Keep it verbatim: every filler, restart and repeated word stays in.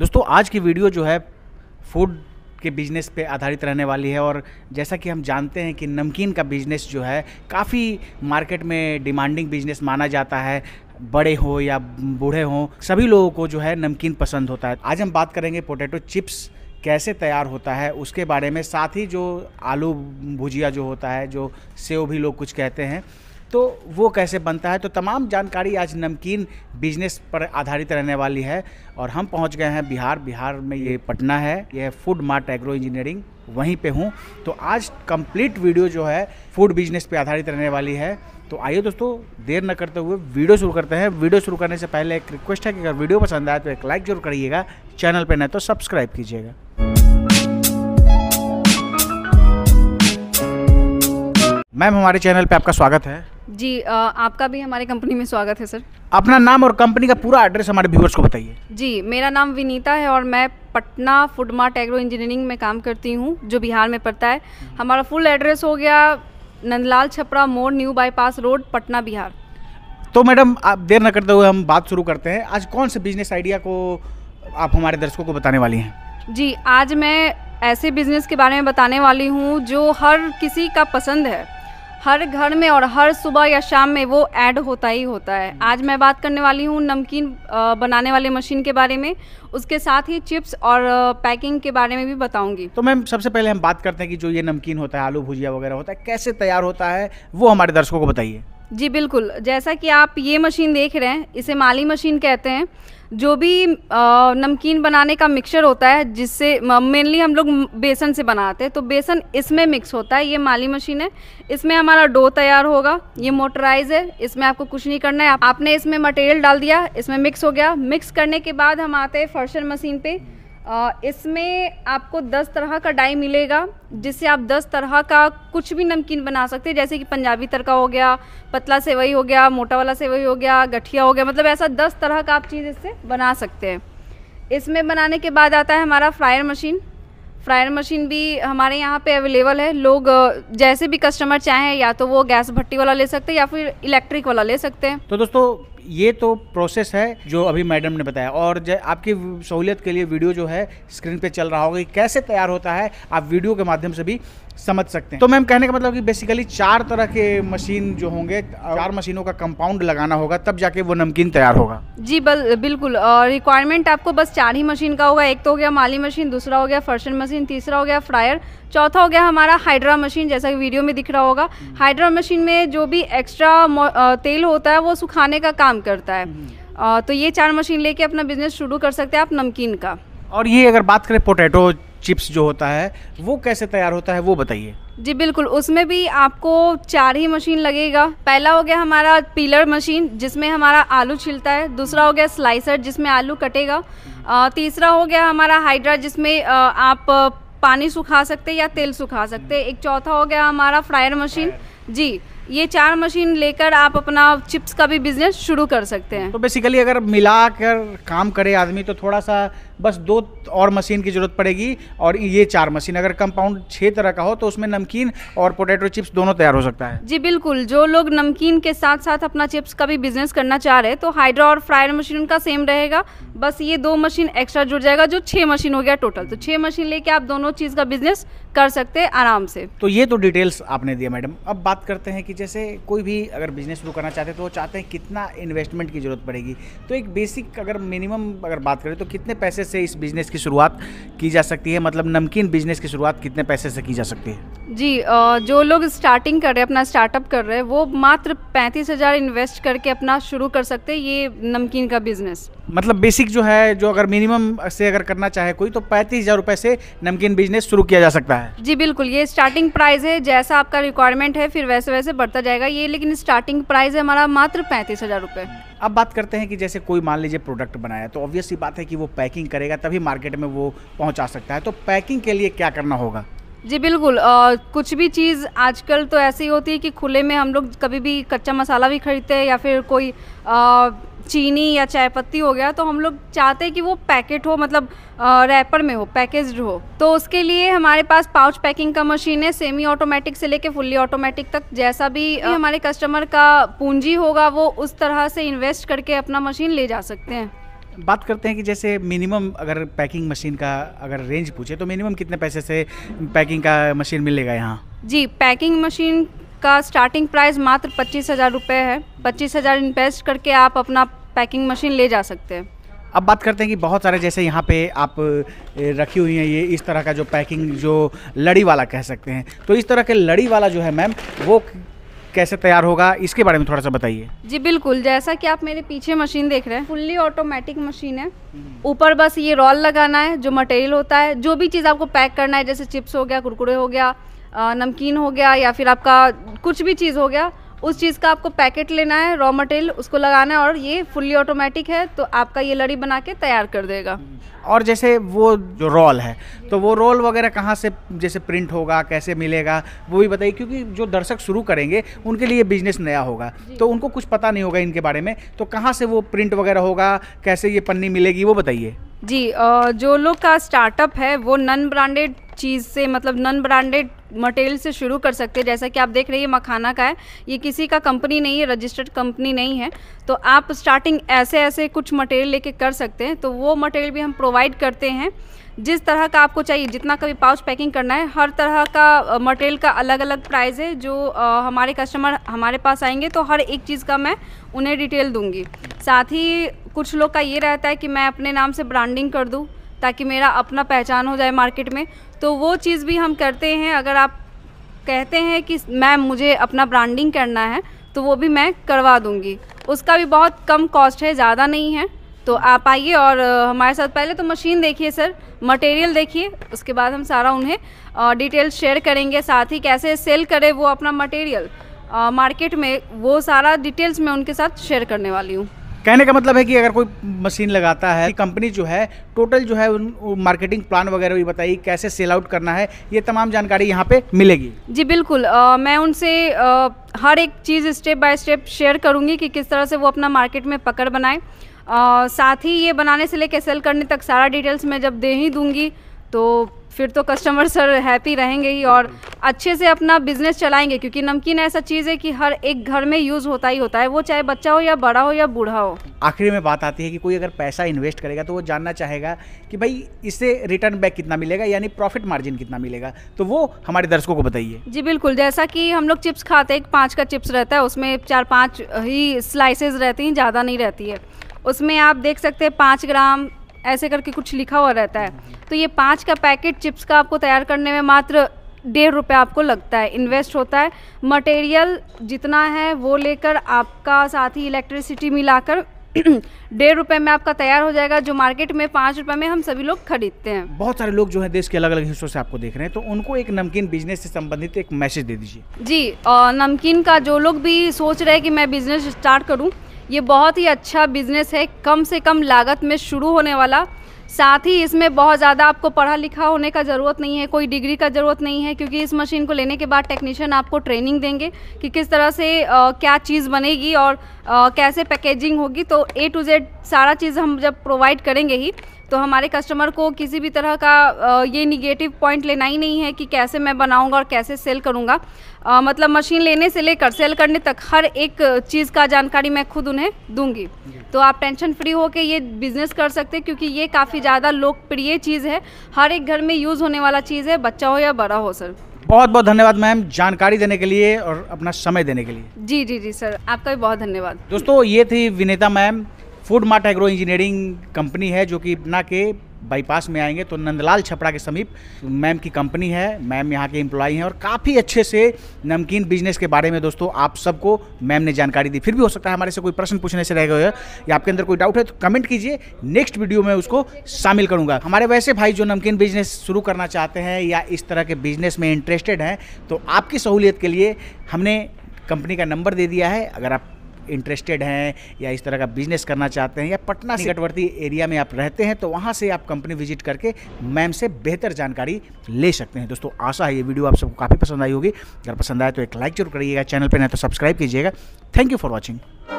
दोस्तों आज की वीडियो जो है फूड के बिज़नेस पे आधारित रहने वाली है। और जैसा कि हम जानते हैं कि नमकीन का बिज़नेस जो है काफ़ी मार्केट में डिमांडिंग बिजनेस माना जाता है। बड़े हो या बूढ़े हों, सभी लोगों को जो है नमकीन पसंद होता है। आज हम बात करेंगे पोटैटो चिप्स कैसे तैयार होता है उसके बारे में, साथ ही जो आलू भुजिया जो होता है, जो सेव भी लोग कुछ कहते हैं, तो वो कैसे बनता है। तो तमाम जानकारी आज नमकीन बिजनेस पर आधारित रहने वाली है। और हम पहुंच गए हैं बिहार। बिहार में ये पटना है, यह फूड मार्ट एग्रो इंजीनियरिंग, वहीं पे हूं। तो आज कंप्लीट वीडियो जो है फूड बिजनेस पे आधारित रहने वाली है। तो आइए दोस्तों, देर न करते हुए वीडियो शुरू करते हैं। वीडियो शुरू करने से पहले एक रिक्वेस्ट है कि अगर वीडियो पसंद आए तो एक लाइक जरूर करिएगा, चैनल पर नहीं तो सब्सक्राइब कीजिएगा। मैम, हमारे चैनल पे आपका स्वागत है। जी, आ, आपका भी हमारे कंपनी में स्वागत है सर। अपना नाम और कंपनी का पूरा एड्रेस हमारे व्यूअर्स को बताइए। जी, मेरा नाम विनीता है और मैं Patna food mart agro engineering में काम करती हूँ, जो बिहार में पड़ता है। हमारा फुल एड्रेस हो गया नंदलाल छपरा मोड़, new bypass road, Patna, Bihar. तो मैडम, आप देर न करते हुए हम बात शुरू करते हैं। आज कौन से बिजनेस आइडिया को आप हमारे दर्शकों को बताने वाली हैं? जी, आज मैं ऐसे बिजनेस के बारे में बताने वाली हूँ जो हर किसी का पसंद है, हर घर में और हर सुबह या शाम में वो ऐड होता ही होता है। आज मैं बात करने वाली हूँ नमकीन बनाने वाले मशीन के बारे में, उसके साथ ही चिप्स और पैकिंग के बारे में भी बताऊंगी। तो मैम, सबसे पहले हम बात करते हैं कि जो ये नमकीन होता है, आलू भुजिया वगैरह होता है, कैसे तैयार होता है वो हमारे दर्शकों को बताइए। जी बिल्कुल, जैसा कि आप ये मशीन देख रहे हैं, इसे माली मशीन कहते हैं। जो भी नमकीन बनाने का मिक्सचर होता है, जिससे मेनली हम लोग बेसन से बनाते हैं, तो बेसन इसमें मिक्स होता है। ये माली मशीन है, इसमें हमारा डो तैयार होगा। ये मोटराइज है, इसमें आपको कुछ नहीं करना है। आपने इसमें मटेरियल डाल दिया, इसमें मिक्स हो गया। मिक्स करने के बाद हम आते हैं फर्शन मशीन पे। इसमें आपको दस तरह का डाई मिलेगा, जिससे आप दस तरह का कुछ भी नमकीन बना सकते हैं, जैसे कि पंजाबी तड़का हो गया, पतला सेवई हो गया, मोटा वाला सेवई हो गया, गठिया हो गया, मतलब ऐसा दस तरह का आप चीज़ इससे बना सकते हैं। इसमें बनाने के बाद आता है हमारा फ्रायर मशीन। फ्रायर मशीन भी हमारे यहाँ पे अवेलेबल है। लोग जैसे भी कस्टमर चाहें, या तो वो गैस भट्टी वाला ले सकते हैं या फिर इलेक्ट्रिक वाला ले सकते हैं। तो दोस्तों, ये तो प्रोसेस है जो अभी मैडम ने बताया। और आपकी सहूलियत के लिए वीडियो जो है स्क्रीन पे चल रहा होगा, कैसे तैयार होता है आप वीडियो के माध्यम से भी समझ सकते हैं। तो मैम, कहने का मतलब कि बेसिकली चार तरह के मशीन जो होंगे, चार मशीनों का कंपाउंड लगाना होगा, तब जाके वो नमकीन तैयार होगा। जी बिल्कुल, रिक्वायरमेंट आपको बस चार ही मशीन का होगा। एक तो हो गया माली मशीन, दूसरा हो गया फर्शन मशीन, तीसरा हो गया फ्रायर, चौथा हो गया हमारा हाइड्रा मशीन। जैसा कि वीडियो में दिख रहा होगा, हाइड्रा मशीन में जो भी एक्स्ट्रा तेल होता है वो सुखाने का काम करता है। आ, तो ये चार मशीन लेके अपना बिजनेस शुरू कर सकते हैं आप नमकीन का। और ये अगर बात करें पोटैटो चिप्स जो होता है, वो कैसे तैयार होता है वो बताइए। जी बिल्कुल, उसमें भी आपको चार ही मशीन लगेगा। पहला हो गया हमारा पीलर मशीन, जिसमें हमारा आलू छिलता है। दूसरा हो गया स्लाइसर, जिसमें आलू कटेगा। आ, तीसरा हो गया हमारा हाइड्रा, जिसमें आ, आप पानी सुखा सकते या तेल सुखा सकते। एक चौथा हो गया हमारा फ्रायर मशीन। जी, ये चार मशीन लेकर आप अपना चिप्स का भी बिजनेस शुरू कर सकते हैं। तो बेसिकली अगर मिला कर काम करे आदमी तो थोड़ा सा बस दो और मशीन की ज़रूरत पड़ेगी। और ये चार मशीन, अगर कंपाउंड छः तरह का हो तो उसमें नमकीन और पोटैटो चिप्स दोनों तैयार हो सकता है। जी बिल्कुल, जो लोग नमकीन के साथ साथ अपना चिप्स का भी बिजनेस करना चाह रहे हैं तो हाइड्रा और फ्रायर मशीन उनका सेम रहेगा, बस ये दो मशीन एक्स्ट्रा जुड़ जाएगा, जो छः मशीन हो गया टोटल। तो छः मशीन लेके आप दोनों चीज़ का बिजनेस कर सकते हैं आराम से। तो ये तो डिटेल्स आपने दिया मैडम। अब बात करते हैं कि जैसे कोई भी अगर बिजनेस शुरू करना चाहते हैं तो वो चाहते हैं कितना इन्वेस्टमेंट की ज़रूरत पड़ेगी। तो एक बेसिक अगर मिनिमम अगर बात करें तो कितने पैसे से इस बिज़नेस की शुरुआत की जा सकती है, मतलब नमकीन बिजनेस की शुरुआत कितने पैसे से की जा सकती है? जी, जो लोग स्टार्टिंग कर रहे हैं, अपना स्टार्टअप कर रहे हैं, वो मात्र पैंतीस हज़ार इन्वेस्ट करके अपना शुरू कर सकते हैं ये नमकीन का बिजनेस। मतलब बेसिक जो है, जो अगर मिनिमम से अगर करना चाहे कोई तो पैंतीस हज़ार रुपये से नमकीन बिजनेस शुरू किया जा सकता है। जी बिल्कुल, ये स्टार्टिंग प्राइस है। जैसा आपका रिक्वायरमेंट है फिर वैसे वैसे बढ़ता जाएगा ये, लेकिन स्टार्टिंग प्राइस है हमारा मात्र पैंतीस हज़ार रुपये। अब बात करते हैं कि जैसे कोई मान लीजिए प्रोडक्ट बनाया, तो ऑब्वियसली बात है कि वो पैकिंग करेगा तभी मार्केट में वो पहुंचा सकता है। तो पैकिंग के लिए क्या करना होगा? जी बिल्कुल, आ, कुछ भी चीज़ आजकल तो ऐसी होती है कि खुले में हम लोग कभी भी कच्चा मसाला भी खरीदते हैं या फिर कोई आ, चीनी या चाय पत्ती हो गया, तो हम लोग चाहते हैं कि वो पैकेट हो, मतलब रैपर में हो, पैकेज्ड हो। तो उसके लिए हमारे पास पाउच पैकिंग का मशीन है, सेमी ऑटोमेटिक से लेके फुल्ली ऑटोमेटिक तक। जैसा भी आ, हमारे कस्टमर का पूंजी होगा वो उस तरह से इन्वेस्ट करके अपना मशीन ले जा सकते हैं। बात करते हैं कि जैसे मिनिमम अगर पैकिंग मशीन का अगर रेंज पूछे तो मिनिमम कितने पैसे से पैकिंग का मशीन मिलेगा यहाँ? जी, पैकिंग मशीन का स्टार्टिंग प्राइस मात्र पच्चीस हज़ार रुपये है। पच्चीस हज़ार इन्वेस्ट करके आप अपना पैकिंग मशीन ले जा सकते हैं। अब बात करते हैं कि बहुत सारे जैसे यहाँ पे आप रखी हुई हैं ये इस तरह का जो पैकिंग जो लड़ी वाला कह सकते हैं, तो इस तरह के लड़ी वाला जो है मैम वो कैसे तैयार होगा, इसके बारे में थोड़ा सा बताइए। जी बिल्कुल, जैसा कि आप मेरे पीछे मशीन देख रहे हैं फुल्ली ऑटोमेटिक मशीन है। ऊपर बस ये रोल लगाना है, जो मटेरियल होता है जो भी चीज़ आपको पैक करना है, जैसे चिप्स हो गया, कुरकुरे हो गया, नमकीन हो गया, या फिर आपका कुछ भी चीज़ हो गया, उस चीज़ का आपको पैकेट लेना है, रॉ मटेरियल उसको लगाना है और ये फुल्ली ऑटोमेटिक है तो आपका ये लड़ी बना के तैयार कर देगा। और जैसे वो जो रोल है तो वो रोल वगैरह कहाँ से जैसे प्रिंट होगा, कैसे मिलेगा, वो भी बताइए, क्योंकि जो दर्शक शुरू करेंगे उनके लिए बिजनेस नया होगा तो उनको कुछ पता नहीं होगा इनके बारे में, तो कहाँ से वो प्रिंट वगैरह होगा, कैसे ये पन्नी मिलेगी, वो बताइए। जी, जो लोग का स्टार्टअप है वो नॉन ब्रांडेड चीज़ से, मतलब नॉन ब्रांडेड मटेरियल से शुरू कर सकते हैं। जैसा कि आप देख रहे हैं ये मखाना का है, ये किसी का कंपनी नहीं है, रजिस्टर्ड कंपनी नहीं है, तो आप स्टार्टिंग ऐसे ऐसे कुछ मटेरियल लेके कर सकते हैं। तो वो मटेरियल भी हम प्रोवाइड करते हैं, जिस तरह का आपको चाहिए, जितना का भी पाउच पैकिंग करना है, हर तरह का मटेरियल का अलग अलग प्राइस है। जो हमारे कस्टमर हमारे पास आएंगे तो हर एक चीज़ का मैं उन्हें डिटेल दूँगी। साथ ही कुछ लोग का ये रहता है कि मैं अपने नाम से ब्रांडिंग कर दूँ ताकि मेरा अपना पहचान हो जाए मार्केट में, तो वो चीज़ भी हम करते हैं। अगर आप कहते हैं कि मैम मुझे अपना ब्रांडिंग करना है तो वो भी मैं करवा दूंगी, उसका भी बहुत कम कॉस्ट है, ज़्यादा नहीं है। तो आप आइए और हमारे साथ पहले तो मशीन देखिए सर, मटेरियल देखिए, उसके बाद हम सारा उन्हें डिटेल शेयर करेंगे। साथ ही कैसे सेल करे वो अपना मटेरियल मार्केट में, वो सारा डिटेल्स मैं उनके साथ शेयर करने वाली हूँ। कहने का मतलब है कि अगर कोई मशीन लगाता है, कंपनी जो है टोटल जो है मार्केटिंग प्लान वगैरह भी बताइए, कैसे सेल आउट करना है, ये तमाम जानकारी यहाँ पे मिलेगी। जी बिल्कुल, आ, मैं उनसे आ, हर एक चीज़ स्टेप बाय स्टेप शेयर करूँगी कि किस तरह से वो अपना मार्केट में पकड़ बनाए। आ, साथ ही ये बनाने से लेकर सेल करने तक सारा डिटेल्स मैं जब दे ही दूँगी तो फिर तो कस्टमर सर हैप्पी रहेंगे ही और अच्छे से अपना बिजनेस चलाएंगे, क्योंकि नमकीन ऐसा चीज़ है कि हर एक घर में यूज़ होता ही होता है, वो चाहे बच्चा हो या बड़ा हो या बूढ़ा हो। आखिरी में बात आती है कि कोई अगर पैसा इन्वेस्ट करेगा तो वो जानना चाहेगा कि भाई इससे रिटर्न बैक कितना मिलेगा, यानी प्रॉफिट मार्जिन कितना मिलेगा, तो वो हमारे दर्शकों को बताइए। जी बिल्कुल, जैसा कि हम लोग चिप्स खाते हैं, एक पाँच का चिप्स रहता है, उसमें चार पाँच ही स्लाइसेस रहती हैं, ज़्यादा नहीं रहती है। उसमें आप देख सकते हैं पाँच ग्राम ऐसे करके कुछ लिखा हुआ रहता है, तो ये पाँच का पैकेट चिप्स का आपको तैयार करने में मात्र डेढ़ रुपये आपको लगता है, इन्वेस्ट होता है। मटेरियल जितना है वो लेकर आपका साथ ही इलेक्ट्रिसिटी मिलाकर डेढ़ रुपये में आपका तैयार हो जाएगा, जो मार्केट में पाँच रुपये में हम सभी लोग खरीदते हैं। बहुत सारे लोग जो है देश के अलग अलग हिस्सों से आपको देख रहे हैं, तो उनको एक नमकीन बिजनेस से संबंधित एक मैसेज दे दीजिए। जी, और नमकीन का जो लोग भी सोच रहे हैं कि मैं बिज़नेस स्टार्ट करूँ, ये बहुत ही अच्छा बिज़नेस है, कम से कम लागत में शुरू होने वाला। साथ ही इसमें बहुत ज़्यादा आपको पढ़ा लिखा होने का ज़रूरत नहीं है, कोई डिग्री का ज़रूरत नहीं है, क्योंकि इस मशीन को लेने के बाद टेक्नीशियन आपको ट्रेनिंग देंगे कि किस तरह से आ, क्या चीज़ बनेगी और आ, कैसे पैकेजिंग होगी, तो ए टू जेड सारा चीज़ हम जब प्रोवाइड करेंगे ही तो हमारे कस्टमर को किसी भी तरह का आ, ये निगेटिव पॉइंट लेना ही नहीं है कि कैसे मैं बनाऊँगा और कैसे सेल करूँगा। मतलब मशीन लेने से लेकर सेल करने तक हर एक चीज़ का जानकारी मैं खुद उन्हें दूँगी, तो आप टेंशन फ्री होकर ये बिज़नेस कर सकते हैं, क्योंकि ये काफ़ी ज़्यादा लोकप्रिय चीज़ है, हर एक घर में यूज़ होने वाला चीज़ है, बच्चा हो या बड़ा हो। सर बहुत बहुत धन्यवाद मैम जानकारी देने के लिए और अपना समय देने के लिए। जी जी जी सर, आपका भी बहुत धन्यवाद। दोस्तों ये थी Vinita ma'am, food mart agro engineering company है जो कि पटना के बाईपास में आएंगे तो नंदलाल छपरा के समीप मैम की कंपनी है, मैम यहाँ के एम्प्लॉई हैं और काफ़ी अच्छे से नमकीन बिजनेस के बारे में दोस्तों आप सबको मैम ने जानकारी दी। फिर भी हो सकता है हमारे से कोई प्रश्न पूछने से रह गए हो या आपके अंदर कोई डाउट है तो कमेंट कीजिए, नेक्स्ट वीडियो में उसको शामिल करूँगा। हमारे वैसे भाई जो नमकीन बिजनेस शुरू करना चाहते हैं या इस तरह के बिजनेस में इंटरेस्टेड हैं तो आपकी सहूलियत के लिए हमने कंपनी का नंबर दे दिया है। अगर आप इंटरेस्टेड हैं या इस तरह का बिजनेस करना चाहते हैं या पटना से निकटवर्ती एरिया में आप रहते हैं तो वहाँ से आप कंपनी विजिट करके मैम से बेहतर जानकारी ले सकते हैं। दोस्तों आशा है ये वीडियो आप सबको काफ़ी पसंद आई होगी, अगर पसंद आए तो एक लाइक जरूर करिएगा, चैनल पर नहीं तो सब्सक्राइब कीजिएगा। Thank you for watching.